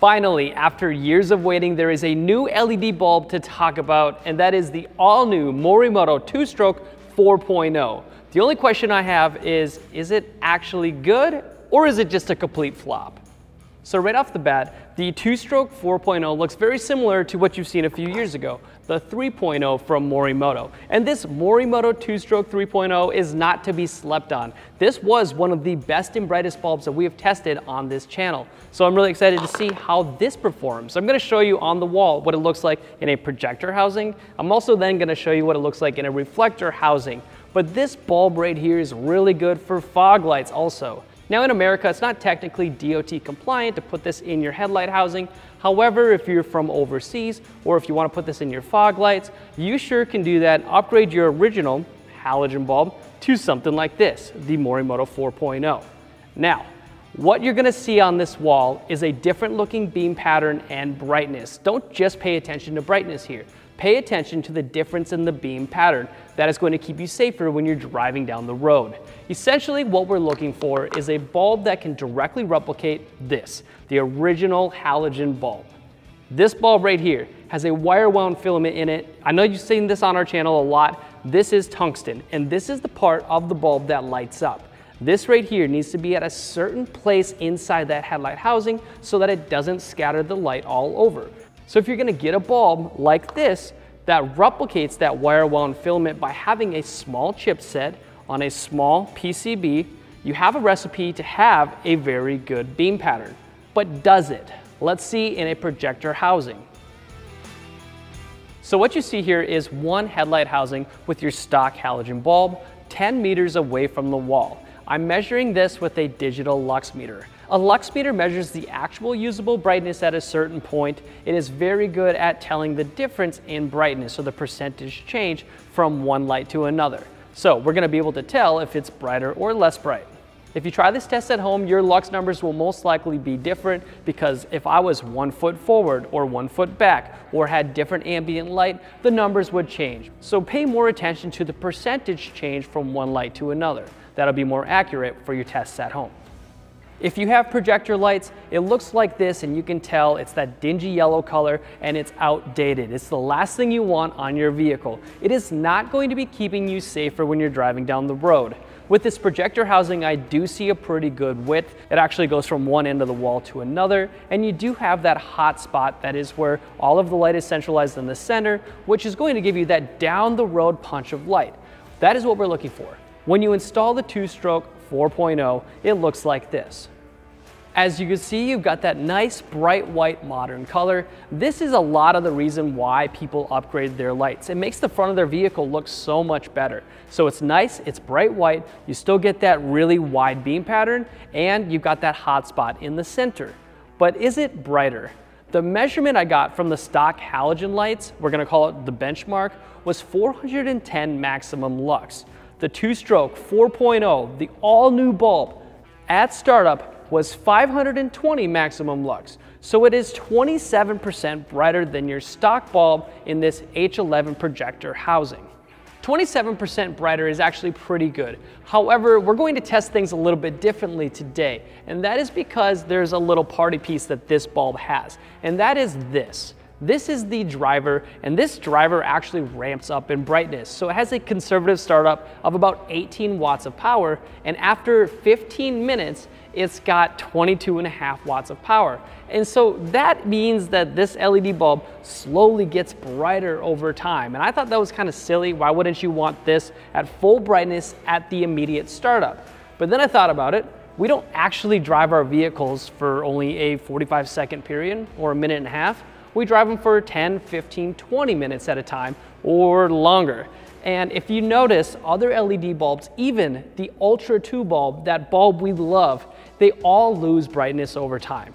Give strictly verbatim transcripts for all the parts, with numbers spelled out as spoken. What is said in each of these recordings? Finally, after years of waiting, there is a new L E D bulb to talk about, and that is the all-new Morimoto two stroke four point oh. The only question I have is, is it actually good, or is it just a complete flop? So right off the bat, the two stroke four point oh looks very similar to what you've seen a few years ago, the three point oh from Morimoto. And this Morimoto two stroke three point oh is not to be slept on. This was one of the best and brightest bulbs that we have tested on this channel. So I'm really excited to see how this performs. I'm gonna show you on the wall what it looks like in a projector housing. I'm also then gonna show you what it looks like in a reflector housing. But this bulb right here is really good for fog lights also. Now in America, it's not technically D O T compliant to put this in your headlight housing. However, if you're from overseas, or if you want to put this in your fog lights, you sure can do that. Upgrade your original halogen bulb to something like this, the Morimoto four point oh. Now, what you're going to see on this wall is a different looking beam pattern and brightness. Don't just pay attention to brightness here. Pay attention to the difference in the beam pattern. That is going to keep you safer when you're driving down the road. Essentially, what we're looking for is a bulb that can directly replicate this, the original halogen bulb. This bulb right here has a wire-wound filament in it. I know you've seen this on our channel a lot. This is tungsten, and this is the part of the bulb that lights up. This right here needs to be at a certain place inside that headlight housing so that it doesn't scatter the light all over. So if you're gonna get a bulb like this that replicates that wire wound filament by having a small chipset on a small P C B, you have a recipe to have a very good beam pattern. But does it? Let's see in a projector housing. So what you see here is one headlight housing with your stock halogen bulb, ten meters away from the wall. I'm measuring this with a digital lux meter. A lux meter measures the actual usable brightness at a certain point. It is very good at telling the difference in brightness, so the percentage change from one light to another. So we're gonna be able to tell if it's brighter or less bright. If you try this test at home, your lux numbers will most likely be different, because if I was one foot forward or one foot back or had different ambient light, the numbers would change. So pay more attention to the percentage change from one light to another. That'll be more accurate for your tests at home. If you have projector lights, it looks like this, and you can tell it's that dingy yellow color and it's outdated. It's the last thing you want on your vehicle. It is not going to be keeping you safer when you're driving down the road. With this projector housing, I do see a pretty good width. It actually goes from one end of the wall to another, and you do have that hot spot that is where all of the light is centralized in the center, which is going to give you that down the road punch of light. That is what we're looking for. When you install the two stroke four point oh, it looks like this. As you can see, you've got that nice bright white modern color. This is a lot of the reason why people upgrade their lights. It makes the front of their vehicle look so much better. So it's nice, it's bright white, you still get that really wide beam pattern, and you've got that hot spot in the center. But is it brighter? The measurement I got from the stock halogen lights, we're gonna call it the benchmark, was four hundred ten maximum lux. The two stroke four point oh, the all-new bulb, at startup was five hundred twenty maximum lux. So it is twenty-seven percent brighter than your stock bulb in this H eleven projector housing. twenty-seven percent brighter is actually pretty good. However, we're going to test things a little bit differently today, and that is because there's a little party piece that this bulb has, and that is this. This is the driver, and this driver actually ramps up in brightness. So it has a conservative startup of about eighteen watts of power, and after fifteen minutes, it's got twenty-two and a half watts of power. And so that means that this L E D bulb slowly gets brighter over time. And I thought that was kind of silly. Why wouldn't you want this at full brightness at the immediate startup? But then I thought about it. We don't actually drive our vehicles for only a forty-five second period or a minute and a half. We drive them for ten, fifteen, twenty minutes at a time or longer. And if you notice other L E D bulbs, even the Ultra two bulb, that bulb we love, they all lose brightness over time.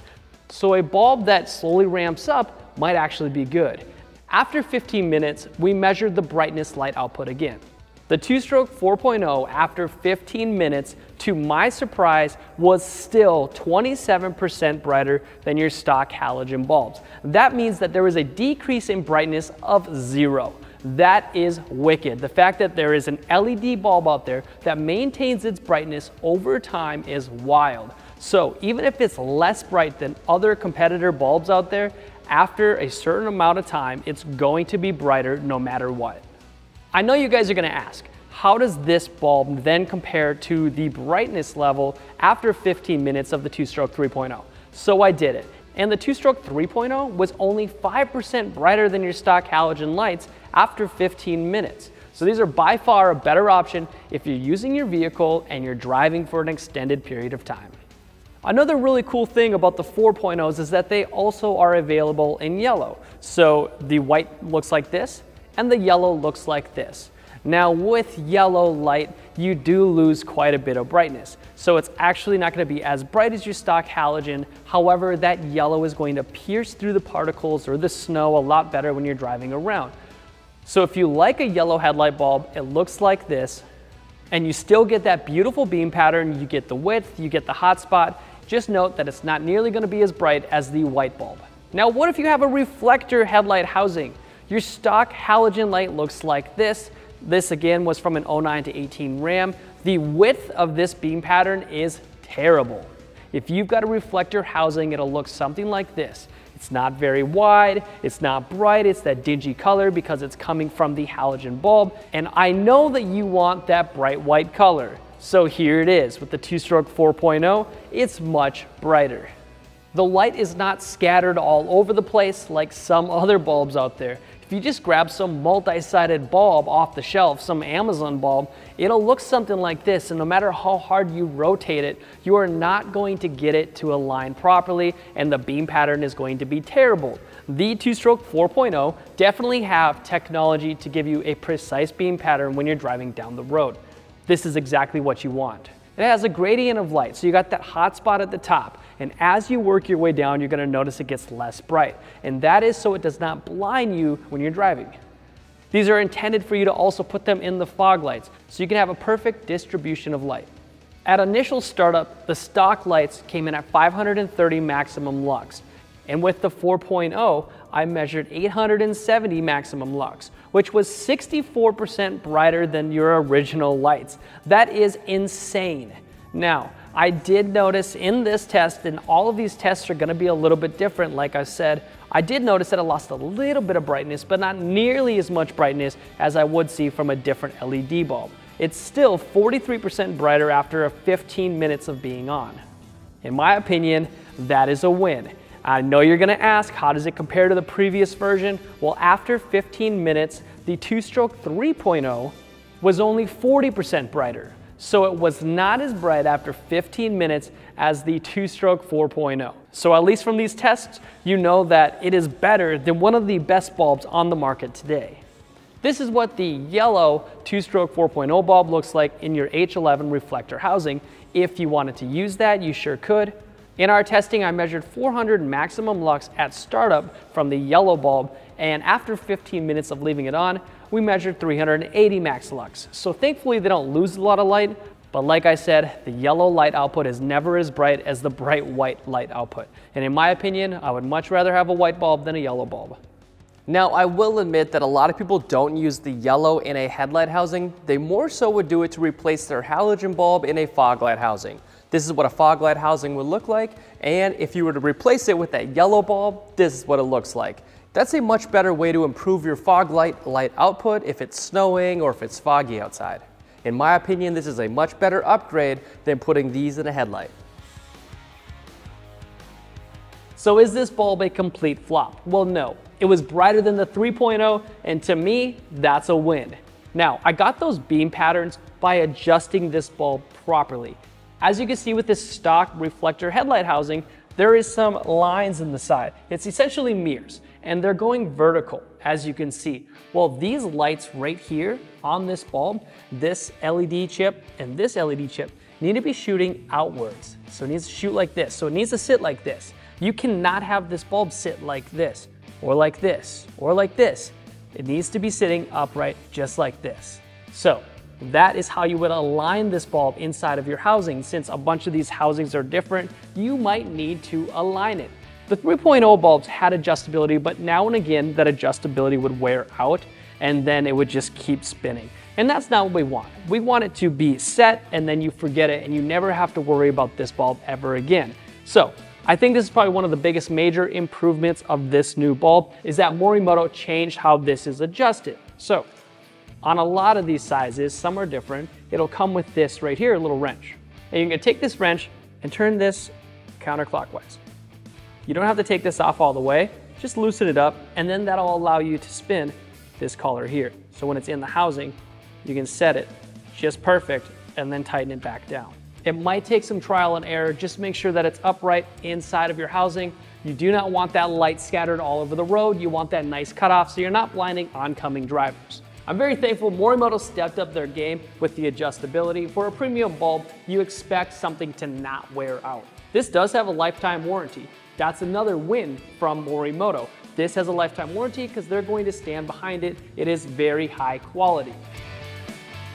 So a bulb that slowly ramps up might actually be good. After fifteen minutes, we measured the brightness light output again. The two stroke four point oh, after fifteen minutes, to my surprise, was still twenty-seven percent brighter than your stock halogen bulbs. That means that there was a decrease in brightness of zero. That is wicked. The fact that there is an L E D bulb out there that maintains its brightness over time is wild. So even if it's less bright than other competitor bulbs out there, after a certain amount of time, it's going to be brighter no matter what. I know you guys are gonna ask, how does this bulb then compare to the brightness level after fifteen minutes of the two stroke three point oh? So I did it. And the two stroke three point oh was only five percent brighter than your stock halogen lights after fifteen minutes. So these are by far a better option if you're using your vehicle and you're driving for an extended period of time. Another really cool thing about the four point ohs is that they also are available in yellow. So the white looks like this and the yellow looks like this. Now with yellow light, you do lose quite a bit of brightness. So it's actually not going to be as bright as your stock halogen. However, that yellow is going to pierce through the particles or the snow a lot better when you're driving around. So if you like a yellow headlight bulb, it looks like this, and you still get that beautiful beam pattern. You get the width, you get the hot spot. Just note that it's not nearly going to be as bright as the white bulb. Now, what if you have a reflector headlight housing? Your stock halogen light looks like this. This again was from an oh nine to eighteen RAM. The width of this beam pattern is terrible. If you've got a reflector housing, it'll look something like this. It's not very wide, it's not bright, it's that dingy color because it's coming from the halogen bulb. And I know that you want that bright white color. So here it is with the two stroke four point oh, it's much brighter. The light is not scattered all over the place like some other bulbs out there. If you just grab some multi-sided bulb off the shelf, some Amazon bulb, it'll look something like this, and no matter how hard you rotate it, you are not going to get it to align properly, and the beam pattern is going to be terrible. The two stroke four point oh definitely have technology to give you a precise beam pattern when you're driving down the road. This is exactly what you want. It has a gradient of light, so you got that hot spot at the top, and as you work your way down, you're going to notice it gets less bright, and that is so it does not blind you when you're driving. These are intended for you to also put them in the fog lights, so you can have a perfect distribution of light. At initial startup, the stock lights came in at five hundred thirty maximum lux, and with the four point oh, I measured eight hundred seventy maximum lux, which was sixty-four percent brighter than your original lights. That is insane. Now, I did notice in this test, and all of these tests are gonna be a little bit different, like I said, I did notice that I lost a little bit of brightness, but not nearly as much brightness as I would see from a different L E D bulb. It's still forty-three percent brighter after fifteen minutes of being on. In my opinion, that is a win. I know you're gonna ask, how does it compare to the previous version? Well, after fifteen minutes, the two stroke three point oh was only forty percent brighter. So it was not as bright after fifteen minutes as the two stroke four point oh. So at least from these tests, you know that it is better than one of the best bulbs on the market today. This is what the yellow two stroke four point oh bulb looks like in your H eleven reflector housing. If you wanted to use that, you sure could. In our testing, I measured four hundred maximum lux at startup from the yellow bulb, and after fifteen minutes of leaving it on, we measured three hundred eighty max lux. So thankfully they don't lose a lot of light, but like I said, the yellow light output is never as bright as the bright white light output. And in my opinion, I would much rather have a white bulb than a yellow bulb. Now, I will admit that a lot of people don't use the yellow in a headlight housing. They more so would do it to replace their halogen bulb in a fog light housing. This is what a fog light housing would look like, and if you were to replace it with that yellow bulb, this is what it looks like. That's a much better way to improve your fog light light output if it's snowing or if it's foggy outside. In my opinion, this is a much better upgrade than putting these in a headlight. So is this bulb a complete flop? Well, no. It was brighter than the three point oh, and to me, that's a win. Now, I got those beam patterns by adjusting this bulb properly. As you can see with this stock reflector headlight housing, there is some lines in the side. It's essentially mirrors, and they're going vertical, as you can see. Well, these lights right here on this bulb, this L E D chip and this L E D chip need to be shooting outwards. So it needs to shoot like this. So it needs to sit like this. You cannot have this bulb sit like this, or like this, or like this. It needs to be sitting upright just like this. So that is how you would align this bulb inside of your housing. Since a bunch of these housings are different, you might need to align it. The three point oh bulbs had adjustability, but now and again that adjustability would wear out and then it would just keep spinning. And that's not what we want. We want it to be set and then you forget it and you never have to worry about this bulb ever again. So I think this is probably one of the biggest major improvements of this new bulb is that Morimoto changed how this is adjusted. So on a lot of these sizes, some are different, it'll come with this right here, a little wrench. And you're gonna take this wrench and turn this counterclockwise. You don't have to take this off all the way, just loosen it up, and then that'll allow you to spin this collar here. So when it's in the housing, you can set it just perfect and then tighten it back down. It might take some trial and error, just make sure that it's upright inside of your housing. You do not want that light scattered all over the road, you want that nice cutoff so you're not blinding oncoming drivers. I'm very thankful Morimoto stepped up their game with the adjustability. For a premium bulb, you expect something to not wear out. This does have a lifetime warranty. That's another win from Morimoto. This has a lifetime warranty because they're going to stand behind it. It is very high quality.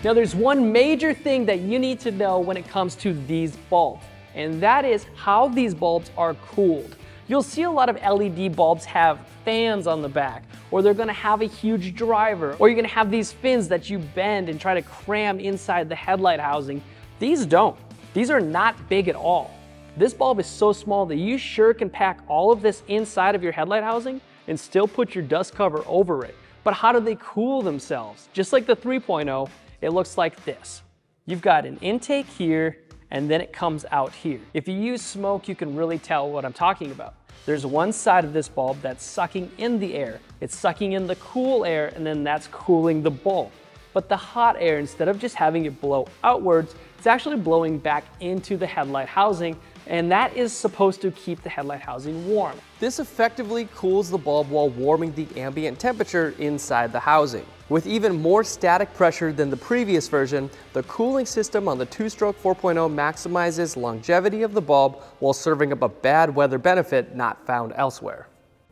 Now there's one major thing that you need to know when it comes to these bulbs, and that is how these bulbs are cooled. You'll see a lot of L E D bulbs have fans on the back, or they're gonna have a huge driver, or you're gonna have these fins that you bend and try to cram inside the headlight housing. These don't. These are not big at all. This bulb is so small that you sure can pack all of this inside of your headlight housing and still put your dust cover over it. But how do they cool themselves? Just like the three point oh, it looks like this. You've got an intake here, and then it comes out here. If you use smoke, you can really tell what I'm talking about. There's one side of this bulb that's sucking in the air. It's sucking in the cool air, and then that's cooling the bulb. But the hot air, instead of just having it blow outwards, it's actually blowing back into the headlight housing, and that is supposed to keep the headlight housing warm. This effectively cools the bulb while warming the ambient temperature inside the housing. With even more static pressure than the previous version, the cooling system on the two stroke four point oh maximizes longevity of the bulb while serving up a bad weather benefit not found elsewhere.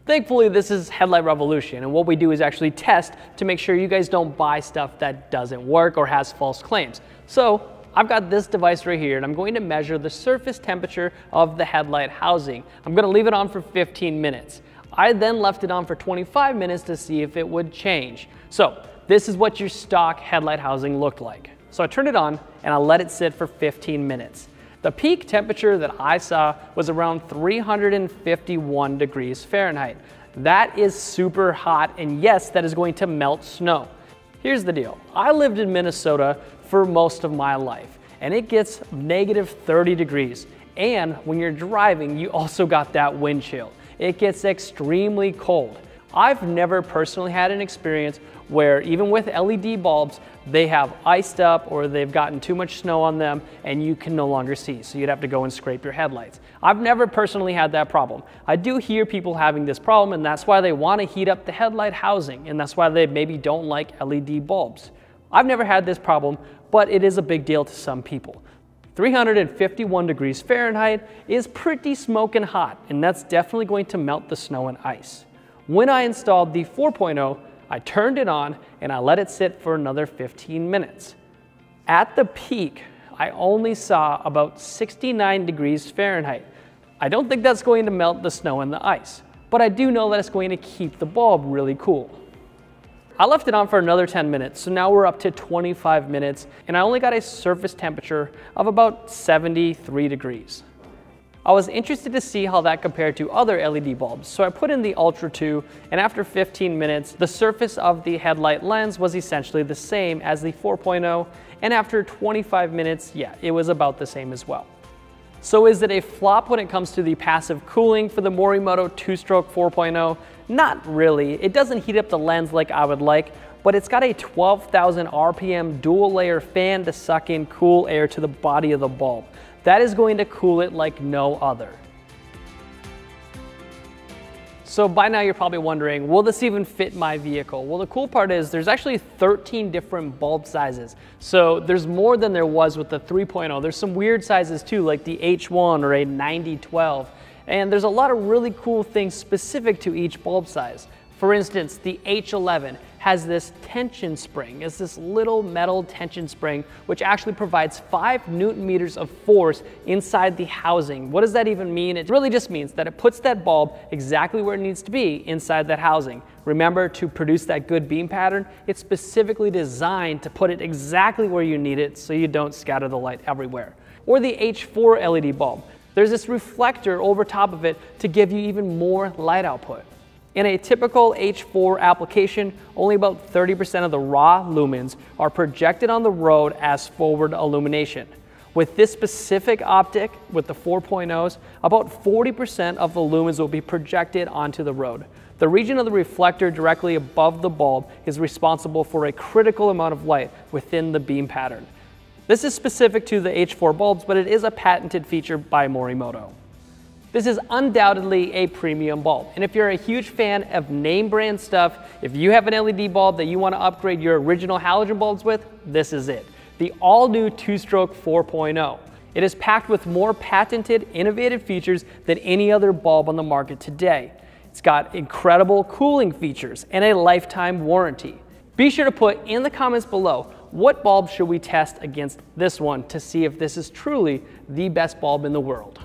Thankfully, this is Headlight Revolution, and what we do is actually test to make sure you guys don't buy stuff that doesn't work or has false claims. So I've got this device right here, and I'm going to measure the surface temperature of the headlight housing. I'm gonna leave it on for fifteen minutes. I then left it on for twenty-five minutes to see if it would change. So this is what your stock headlight housing looked like. So I turned it on and I let it sit for fifteen minutes. The peak temperature that I saw was around three hundred fifty-one degrees Fahrenheit. That is super hot, and yes, that is going to melt snow. Here's the deal. I lived in Minnesota for most of my life, and it gets negative thirty degrees. And when you're driving, you also got that wind chill. It gets extremely cold. I've never personally had an experience where even with L E D bulbs, they have iced up or they've gotten too much snow on them and you can no longer see, so you'd have to go and scrape your headlights. I've never personally had that problem. I do hear people having this problem, and that's why they want to heat up the headlight housing, and that's why they maybe don't like L E D bulbs. I've never had this problem, but it is a big deal to some people. three hundred fifty-one degrees Fahrenheit is pretty smoking hot, and that's definitely going to melt the snow and ice. When I installed the four point oh, I turned it on and I let it sit for another fifteen minutes. At the peak, I only saw about sixty-nine degrees Fahrenheit. I don't think that's going to melt the snow and the ice, but I do know that it's going to keep the bulb really cool. I left it on for another ten minutes, so now we're up to twenty-five minutes, and I only got a surface temperature of about seventy-three degrees. I was interested to see how that compared to other L E D bulbs, so I put in the Ultra two, and after fifteen minutes, the surface of the headlight lens was essentially the same as the four point oh, and after twenty-five minutes, yeah, it was about the same as well. So is it a flop when it comes to the passive cooling for the Morimoto two stroke four point oh? Not really. It doesn't heat up the lens like I would like, but it's got a twelve thousand R P M dual layer fan to suck in cool air to the body of the bulb. That is going to cool it like no other. So by now you're probably wondering, will this even fit my vehicle? Well, the cool part is there's actually thirteen different bulb sizes. So there's more than there was with the three point oh. There's some weird sizes too, like the H one or a ninety twelve. And there's a lot of really cool things specific to each bulb size. For instance, the H eleven has this tension spring. It's this little metal tension spring, which actually provides five newton meters of force inside the housing. What does that even mean? It really just means that it puts that bulb exactly where it needs to be inside that housing. Remember, to produce that good beam pattern, it's specifically designed to put it exactly where you need it so you don't scatter the light everywhere. Or the H four L E D bulb. There's this reflector over top of it to give you even more light output. In a typical H four application, only about thirty percent of the raw lumens are projected on the road as forward illumination. With this specific optic, with the four point ohs, about forty percent of the lumens will be projected onto the road. The region of the reflector directly above the bulb is responsible for a critical amount of light within the beam pattern. This is specific to the H four bulbs, but it is a patented feature by Morimoto. This is undoubtedly a premium bulb. And if you're a huge fan of name brand stuff, if you have an L E D bulb that you want to upgrade your original halogen bulbs with, this is it. The all new two stroke four point oh. It is packed with more patented, innovative features than any other bulb on the market today. It's got incredible cooling features and a lifetime warranty. Be sure to put in the comments below, what bulb should we test against this one to see if this is truly the best bulb in the world.